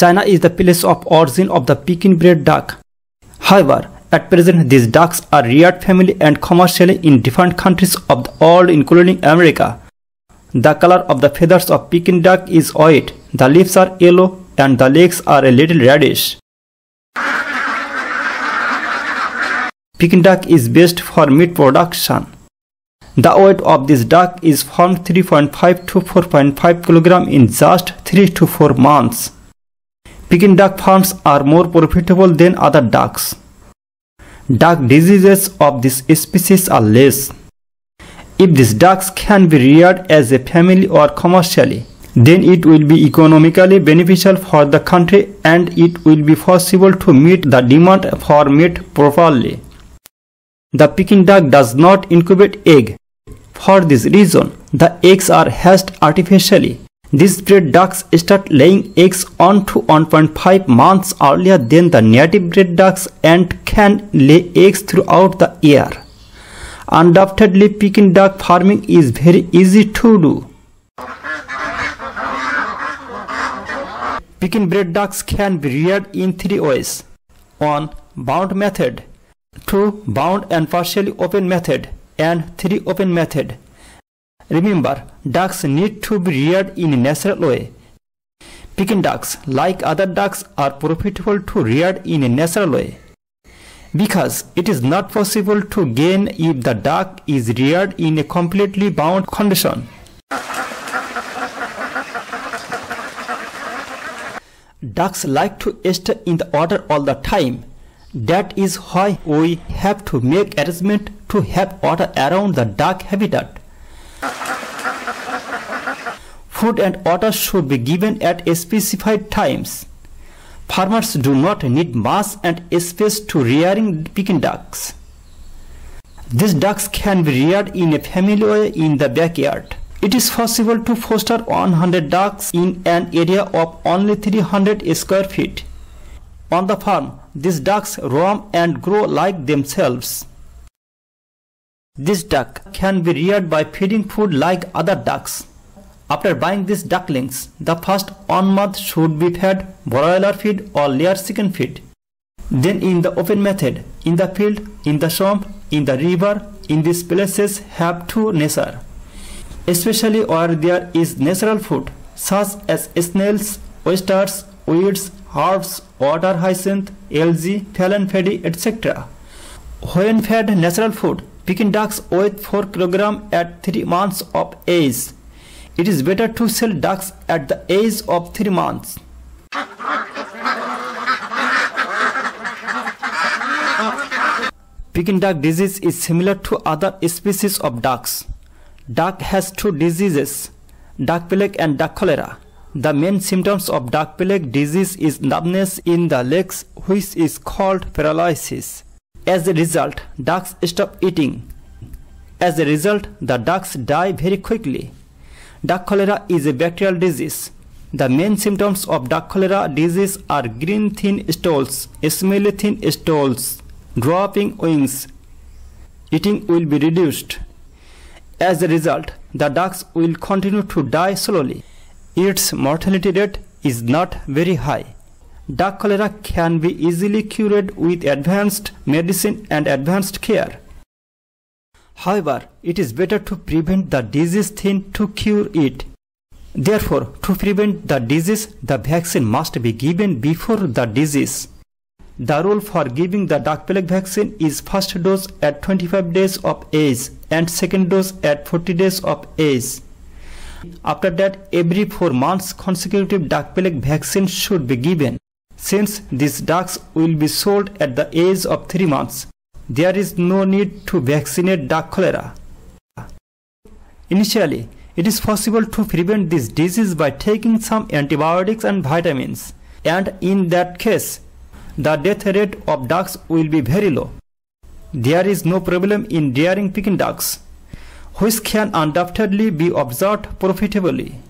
China is the place of origin of the Pekin breed duck. However, at present these ducks are reared family and commercially in different countries of the world including America. The color of the feathers of Pekin duck is white, the leaves are yellow and the legs are a little reddish. Pekin duck is best for meat production. The weight of this duck is from 3.5 to 4.5 kg in just 3 to 4 months. Pekin duck farms are more profitable than other ducks. Duck diseases of this species are less. If these ducks can be reared as a family or commercially, then it will be economically beneficial for the country and it will be possible to meet the demand for meat properly. The Pekin duck does not incubate egg. For this reason, the eggs are hatched artificially. These breed ducks start laying eggs 1 to 1.5 months earlier than the native breed ducks and can lay eggs throughout the year. Undoubtedly, Pekin duck farming is very easy to do. Pekin breed ducks can be reared in 3 ways. 1. Bound method. 2. Bound and partially open method. And 3. Open method. Remember, ducks need to be reared in a natural way. Pekin ducks, like other ducks, are profitable to rear in a natural way, because it is not possible to gain if the duck is reared in a completely bound condition. Ducks like to stay in the water all the time. That is why we have to make arrangements to have water around the duck habitat. Food and water should be given at specified times. Farmers do not need mass and space to rearing Pekin ducks. These ducks can be reared in a family way in the backyard. It is possible to foster 100 ducks in an area of only 300 square feet. On the farm, these ducks roam and grow like themselves. This duck can be reared by feeding food like other ducks. After buying these ducklings, the first 1 month should be fed broiler feed or layer chicken feed. Then in the open method, in the field, in the swamp, in the river, in these places have to nurture, especially where there is natural food such as snails, oysters, weeds, herbs, water hyacinth, algae, phalansphady, etc. When fed natural food, Pekin ducks weigh 4 kg at 3 months of age. It is better to sell ducks at the age of 3 months. Pekin duck disease is similar to other species of ducks. Duck has 2 diseases, duck plague and duck cholera. The main symptoms of duck plague disease is numbness in the legs, which is called paralysis. As a result, ducks stop eating. As a result, the ducks die very quickly. Duck cholera is a bacterial disease. The main symptoms of duck cholera disease are green thin stools, smelly thin stools, dropping wings. Eating will be reduced. As a result, the ducks will continue to die slowly. Its mortality rate is not very high. Duck cholera can be easily cured with advanced medicine and advanced care. However, it is better to prevent the disease than to cure it. Therefore, to prevent the disease, the vaccine must be given before the disease. The rule for giving the duck plague vaccine is first dose at 25 days of age and second dose at 40 days of age. After that, every 4 months consecutive duck plague vaccine should be given. Since these ducks will be sold at the age of 3 months, there is no need to vaccinate duck cholera. Initially, it is possible to prevent this disease by taking some antibiotics and vitamins, and in that case, the death rate of ducks will be very low. There is no problem in rearing Pekin ducks, which can undoubtedly be observed profitably.